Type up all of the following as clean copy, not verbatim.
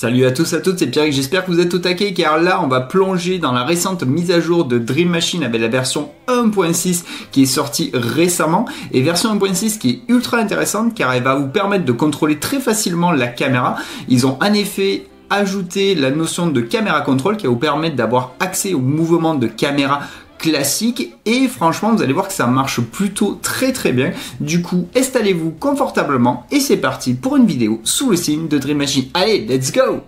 Salut à tous, à toutes, c'est Pierrick, j'espère que vous êtes au taquet car là on va plonger dans la récente mise à jour de Dream Machine avec la version 1.6 qui est sortie récemment et version 1.6 qui est ultra intéressante car elle va vous permettre de contrôler très facilement la caméra. Ils ont en effet ajouté la notion de caméra contrôle qui va vous permettre d'avoir accès au mouvement de caméra classique et franchement vous allez voir que ça marche plutôt très bien. Du coup installez-vous confortablement et c'est parti pour une vidéo sous le signe de Dream Machine. Allez, let's go!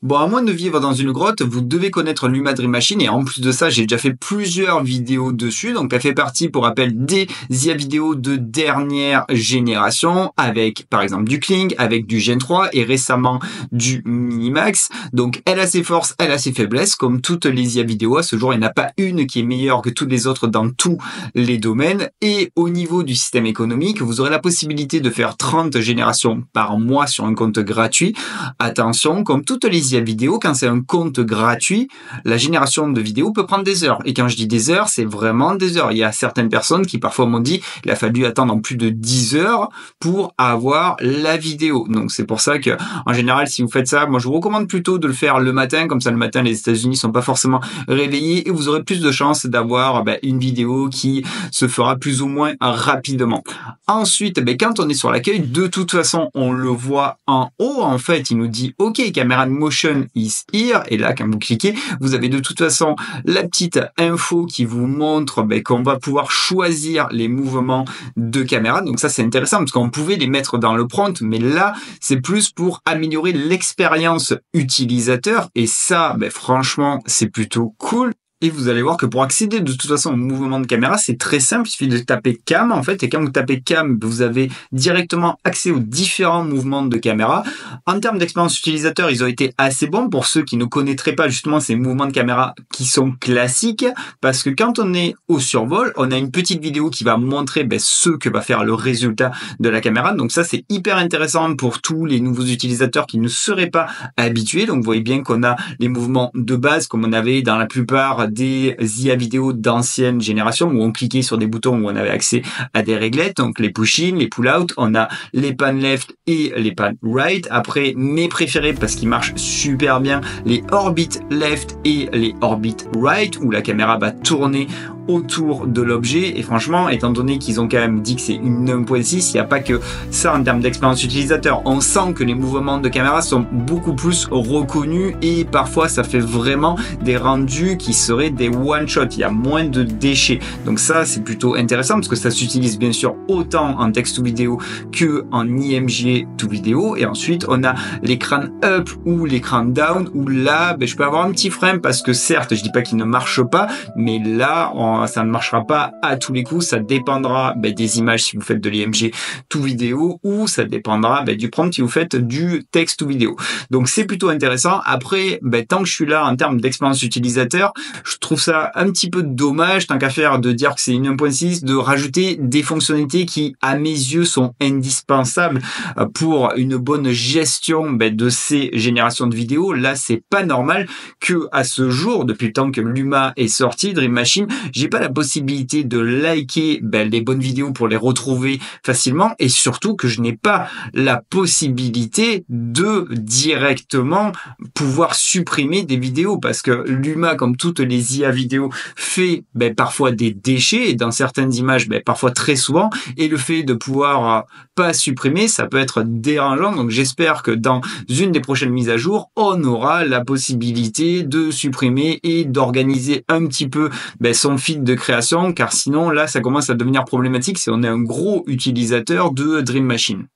Bon, à moins de vivre dans une grotte, vous devez connaître Luma Dream Machine et en plus de ça, j'ai déjà fait plusieurs vidéos dessus. Donc, elle fait partie, pour rappel, des IA vidéos de dernière génération avec, par exemple, du Kling, avec du Gen3 et récemment du Minimax. Donc, elle a ses forces, elle a ses faiblesses. Comme toutes les IA vidéos, à ce jour, il n'y en a pas une qui est meilleure que toutes les autres dans tous les domaines. Et au niveau du système économique, vous aurez la possibilité de faire 30 générations par mois sur un compte gratuit. Attention, comme toutes les IA vidéo, quand c'est un compte gratuit, la génération de vidéos peut prendre des heures. Et quand je dis des heures, c'est vraiment des heures. Il y a certaines personnes qui parfois m'ont dit il a fallu attendre en plus de 10 heures pour avoir la vidéo. Donc c'est pour ça que en général, si vous faites ça, moi je vous recommande plutôt de le faire le matin. Comme ça, le matin, les États-Unis sont pas forcément réveillés et vous aurez plus de chances d'avoir une vidéo qui se fera plus ou moins rapidement. Ensuite, quand on est sur l'accueil, de toute façon, on le voit en haut. En fait, il nous dit OK, caméra de motion is here, et là quand vous cliquez vous avez de toute façon la petite info qui vous montre qu'on va pouvoir choisir les mouvements de caméra. Donc ça c'est intéressant parce qu'on pouvait les mettre dans le prompt, mais là c'est plus pour améliorer l'expérience utilisateur et ça franchement c'est plutôt cool. Et vous allez voir que pour accéder de toute façon au mouvement de caméra, c'est très simple, il suffit de taper cam en fait, et quand vous tapez cam, vous avez directement accès aux différents mouvements de caméra. En termes d'expérience utilisateur, ils ont été assez bons pour ceux qui ne connaîtraient pas justement ces mouvements de caméra qui sont classiques, parce que quand on est au survol, on a une petite vidéo qui va montrer ce que va faire le résultat de la caméra, donc ça c'est hyper intéressant pour tous les nouveaux utilisateurs qui ne seraient pas habitués. Donc vous voyez bien qu'on a les mouvements de base comme on avait dans la plupart des IA vidéo d'ancienne génération où on cliquait sur des boutons où on avait accès à des réglettes, donc les push-in, les pull-out, on a les pan left et les pan right. Après, mes préférés parce qu'ils marchent super bien, les orbit left et les orbit right où la caméra va tourner autour de l'objet. Et franchement, étant donné qu'ils ont quand même dit que c'est une 1.6, il n'y a pas que ça en termes d'expérience utilisateur. On sent que les mouvements de caméra sont beaucoup plus reconnus et parfois ça fait vraiment des rendus qui seraient des one-shot. Il y a moins de déchets. Donc ça, c'est plutôt intéressant parce que ça s'utilise bien sûr autant en texte to vidéo que en IMG to vidéo. Et ensuite, on a l'écran up ou l'écran down où là, je peux avoir un petit frame parce que certes, je dis pas qu'il ne marche pas, mais là, ça ne marchera pas à tous les coups, ça dépendra des images si vous faites de l'IMG tout vidéo ou ça dépendra du prompt si vous faites du texte tout vidéo. Donc c'est plutôt intéressant. Après, tant que je suis là en termes d'expérience utilisateur, je trouve ça un petit peu dommage tant qu'à faire de dire que c'est une 1.6, de rajouter des fonctionnalités qui à mes yeux sont indispensables pour une bonne gestion de ces générations de vidéos. Là c'est pas normal que à ce jour, depuis le temps que Luma est sorti, Dream Machine, j'ai pas la possibilité de liker les bonnes vidéos pour les retrouver facilement et surtout que je n'ai pas la possibilité de directement pouvoir supprimer des vidéos parce que Luma, comme toutes les IA vidéos, fait parfois des déchets et dans certaines images, parfois très souvent, et le fait de pouvoir pas supprimer, ça peut être dérangeant. Donc j'espère que dans une des prochaines mises à jour, on aura la possibilité de supprimer et d'organiser un petit peu son feed de création, car sinon là ça commence à devenir problématique si on est un gros utilisateur de Dream Machine.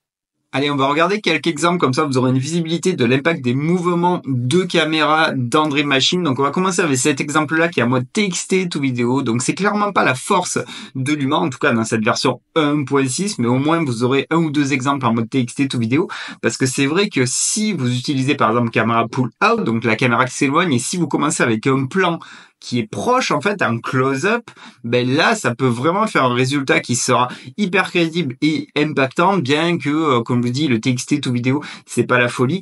Allez, on va regarder quelques exemples, comme ça vous aurez une visibilité de l'impact des mouvements de caméra dans Dream Machine. Donc on va commencer avec cet exemple-là qui est en mode TXT tout vidéo. Donc c'est clairement pas la force de Luma, en tout cas dans cette version 1.6, mais au moins vous aurez un ou deux exemples en mode TXT tout vidéo. Parce que c'est vrai que si vous utilisez par exemple caméra pull out, donc la caméra qui s'éloigne, et si vous commencez avec un plan qui est proche en fait, un close-up, là ça peut vraiment faire un résultat qui sera hyper crédible et impactant, bien que comme je vous dis le TXT tout vidéo c'est pas la folie.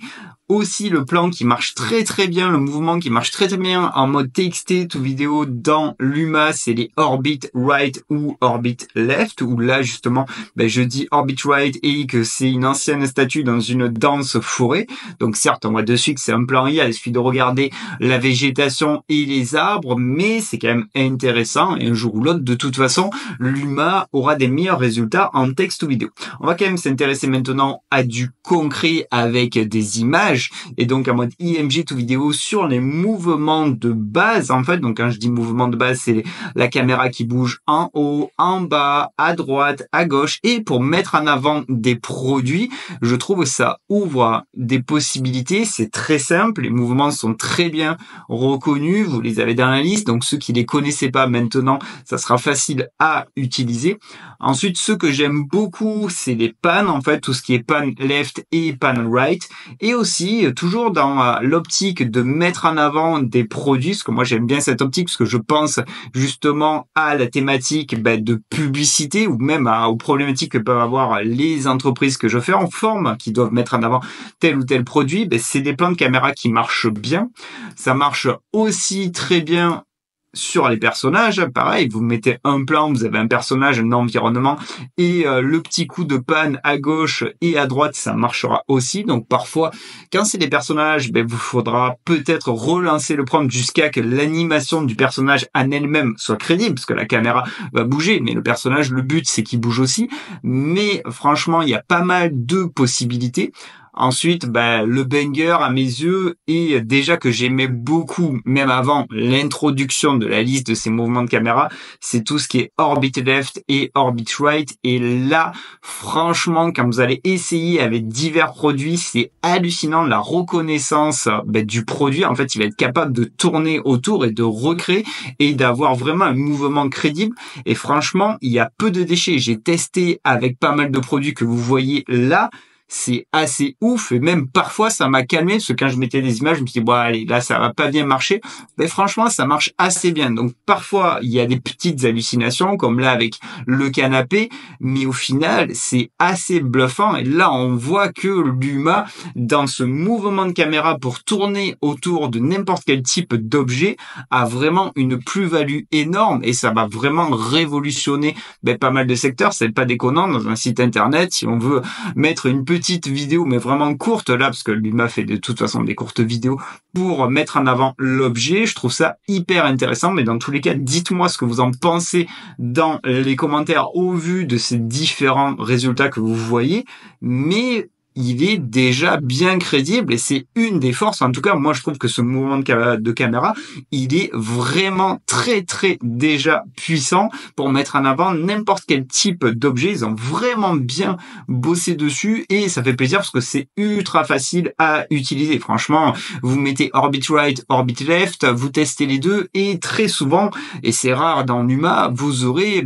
aussi le plan qui marche très très bien, le mouvement qui marche très très bien en mode TXT tout vidéo dans Luma, c'est les Orbit Right ou Orbit Left, où là justement je dis Orbit Right et que c'est une ancienne statue dans une dense forêt. Donc certes on voit dessus que c'est un plan IA, il suffit de regarder la végétation et les arbres, mais c'est quand même intéressant et un jour ou l'autre de toute façon Luma aura des meilleurs résultats en texte ou vidéo. On va quand même s'intéresser maintenant à du concret avec des images et donc en mode IMG tout vidéo sur les mouvements de base en fait. Donc quand je dis mouvement de base, c'est la caméra qui bouge en haut, en bas, à droite, à gauche, et pour mettre en avant des produits, je trouve que ça ouvre des possibilités. C'est très simple, les mouvements sont très bien reconnus, vous les avez dans la liste, donc ceux qui les connaissaient pas maintenant, ça sera facile à utiliser. Ensuite, ce que j'aime beaucoup, c'est les pannes en fait, tout ce qui est pan left et pan right, et aussi toujours dans l'optique de mettre en avant des produits, parce que moi j'aime bien cette optique, parce que je pense justement à la thématique de publicité ou même aux problématiques que peuvent avoir les entreprises que je fais en forme, qui doivent mettre en avant tel ou tel produit. C'est des plans de caméra qui marchent bien. Ça marche aussi très bien sur les personnages, pareil, vous mettez un plan, vous avez un personnage, un environnement, et le petit coup de panne à gauche et à droite, ça marchera aussi. Donc parfois, quand c'est des personnages, vous faudra peut-être relancer le prompt jusqu'à que l'animation du personnage en elle-même soit crédible, parce que la caméra va bouger, mais le personnage, le but, c'est qu'il bouge aussi. Mais franchement, il y a pas mal de possibilités. Ensuite, le banger à mes yeux, et déjà que j'aimais beaucoup, même avant l'introduction de la liste de ces mouvements de caméra, c'est tout ce qui est Orbit Left et Orbit Right. Et là, franchement, quand vous allez essayer avec divers produits, c'est hallucinant la reconnaissance du produit. En fait, il va être capable de tourner autour et de recréer et d'avoir vraiment un mouvement crédible. Et franchement, il y a peu de déchets. J'ai testé avec pas mal de produits que vous voyez là. C'est assez ouf, et même parfois ça m'a calmé, parce que quand je mettais des images, je me disais bon allez, là ça va pas bien marcher, mais franchement ça marche assez bien. Donc parfois il y a des petites hallucinations comme là avec le canapé, mais au final c'est assez bluffant. Et là on voit que Luma, dans ce mouvement de caméra pour tourner autour de n'importe quel type d'objet, a vraiment une plus-value énorme, et ça va vraiment révolutionner pas mal de secteurs. C'est pas déconnant, dans un site internet, si on veut mettre une petite vidéo, mais vraiment courte là, parce que Luma fait de toute façon des courtes vidéos pour mettre en avant l'objet, je trouve ça hyper intéressant. Mais dans tous les cas, dites-moi ce que vous en pensez dans les commentaires au vu de ces différents résultats que vous voyez, mais il est déjà bien crédible, et c'est une des forces. En tout cas, moi je trouve que ce mouvement de caméra, il est vraiment très très déjà puissant pour mettre en avant n'importe quel type d'objet. Ils ont vraiment bien bossé dessus, et ça fait plaisir parce que c'est ultra facile à utiliser. Franchement, vous mettez Orbit Right, Orbit Left, vous testez les deux, et très souvent, et c'est rare dans Luma, vous aurez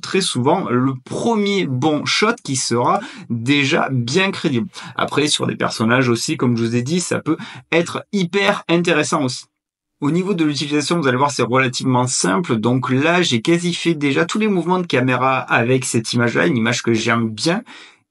très souvent le premier bon shot qui sera déjà bien crédible. Après, sur des personnages aussi, comme je vous ai dit, ça peut être hyper intéressant aussi. Au niveau de l'utilisation, vous allez voir, c'est relativement simple. Donc là, j'ai quasi fait déjà tous les mouvements de caméra avec cette image-là, une image que j'aime bien.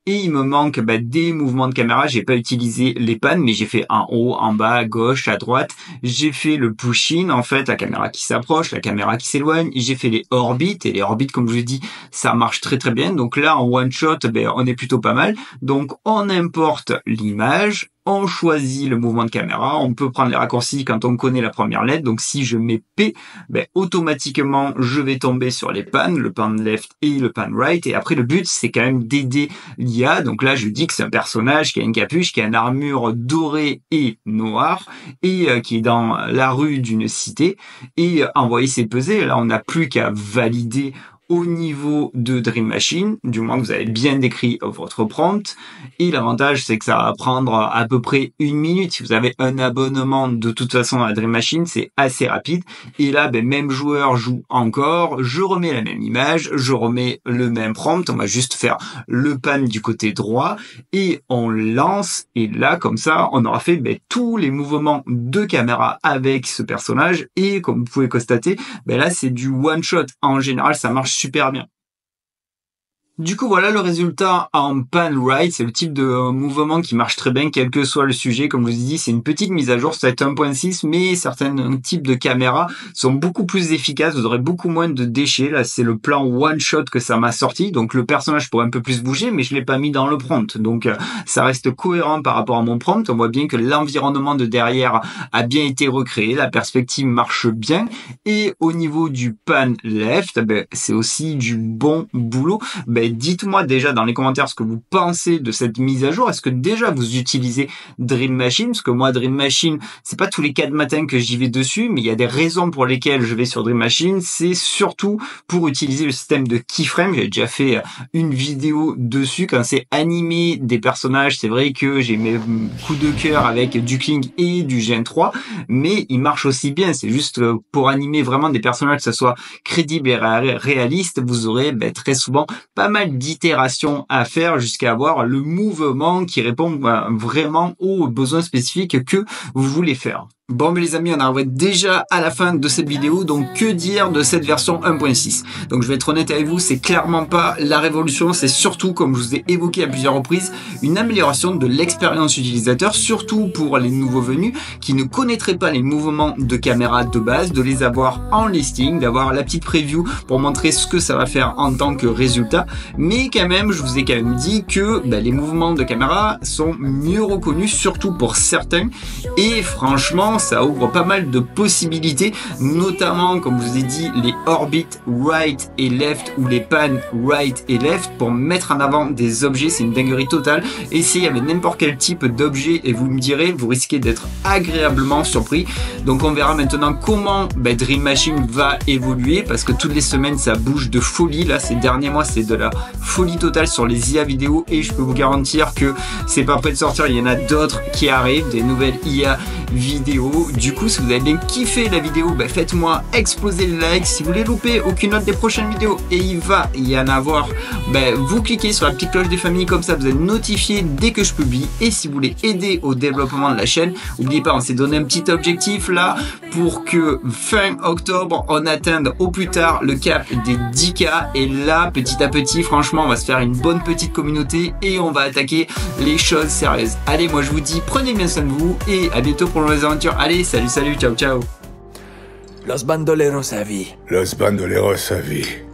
Et il me manque des mouvements de caméra. J'ai pas utilisé les pannes, mais j'ai fait en haut, en bas, à gauche, à droite. J'ai fait le push-in, en fait, la caméra qui s'approche, la caméra qui s'éloigne. J'ai fait les orbites, et les orbites, comme je l'ai dit, ça marche très très bien. Donc là, en one-shot, on est plutôt pas mal. Donc on importe l'image. On choisit le mouvement de caméra, on peut prendre les raccourcis quand on connaît la première lettre. Donc si je mets P, automatiquement je vais tomber sur les pannes, le pan left et le pan right. Et après, le but, c'est quand même d'aider l'IA. Donc là, je dis que c'est un personnage qui a une capuche, qui a une armure dorée et noire, et qui est dans la rue d'une cité, et envoyer ses pesées. Là, on n'a plus qu'à valider au niveau de Dream Machine, du moins que vous avez bien décrit votre prompt. Et l'avantage, c'est que ça va prendre à peu près 1 minute. Si vous avez un abonnement de toute façon à Dream Machine, c'est assez rapide. Et là, même joueur joue encore. Je remets la même image, je remets le même prompt. On va juste faire le pan du côté droit et on lance. Et là, comme ça, on aura fait tous les mouvements de caméra avec ce personnage. Et comme vous pouvez constater, là, c'est du one shot. En général, ça marche super bien. Du coup, voilà le résultat en pan right. C'est le type de mouvement qui marche très bien, quel que soit le sujet. Comme je vous ai dit, c'est une petite mise à jour. C'est 1.6, mais certains types de caméras sont beaucoup plus efficaces. Vous aurez beaucoup moins de déchets. Là, c'est le plan one shot que ça m'a sorti. Donc, le personnage pourrait un peu plus bouger, mais je l'ai pas mis dans le prompt. Donc, ça reste cohérent par rapport à mon prompt. On voit bien que l'environnement de derrière a bien été recréé. La perspective marche bien. Et au niveau du pan left, ben, c'est aussi du bon boulot. Ben, dites-moi déjà dans les commentaires ce que vous pensez de cette mise à jour. Est-ce que déjà vous utilisez Dream Machine? Parce que moi, Dream Machine, c'est pas tous les 4 matins que j'y vais dessus, mais il y a des raisons pour lesquelles je vais sur Dream Machine. C'est surtout pour utiliser le système de keyframe. J'ai déjà fait une vidéo dessus. Quand c'est animé des personnages, c'est vrai que j'ai mes coups de cœur avec du Kling et du Gen3, mais il marche aussi bien. C'est juste pour animer vraiment des personnages, que ça soit crédible et réaliste, vous aurez très souvent pas mal d'itérations à faire jusqu'à avoir le mouvement qui répond vraiment aux besoins spécifiques que vous voulez faire. Bon, mais les amis, on arrive déjà à la fin de cette vidéo, donc que dire de cette version 1.6? Donc, je vais être honnête avec vous, c'est clairement pas la révolution, c'est surtout, comme je vous ai évoqué à plusieurs reprises, une amélioration de l'expérience utilisateur, surtout pour les nouveaux venus qui ne connaîtraient pas les mouvements de caméra de base, de les avoir en listing, d'avoir la petite preview pour montrer ce que ça va faire en tant que résultat. Mais quand même, je vous ai quand même dit que les mouvements de caméra sont mieux reconnus, surtout pour certains, et franchement, ça ouvre pas mal de possibilités, notamment, comme je vous ai dit, les orbites right et left ou les pans right et left pour mettre en avant des objets. C'est une dinguerie totale. Essayez avec n'importe quel type d'objet et vous me direz, vous risquez d'être agréablement surpris. Donc on verra maintenant comment Dream Machine va évoluer, parce que toutes les semaines ça bouge de folie. Là, ces derniers mois, c'est de la folie totale sur les IA vidéo, et je peux vous garantir que c'est pas prêt de sortir. Il y en a d'autres qui arrivent, des nouvelles IA vidéo. Du coup, si vous avez bien kiffé la vidéo, faites-moi exploser le like. Si vous voulez louper aucune autre des prochaines vidéos, et il va y en avoir, vous cliquez sur la petite cloche des familles, comme ça vous êtes notifié dès que je publie. Et si vous voulez aider au développement de la chaîne, n'oubliez pas, on s'est donné un petit objectif là pour que fin octobre on atteigne au plus tard le cap des 10K, et là petit à petit, franchement, on va se faire une bonne petite communauté et on va attaquer les choses sérieuses. Allez, moi je vous dis, prenez bien soin de vous et à bientôt pour nos aventures. Allez, salut, salut, ciao, ciao. Los bandoleros a vi. Los bandoleros a vi.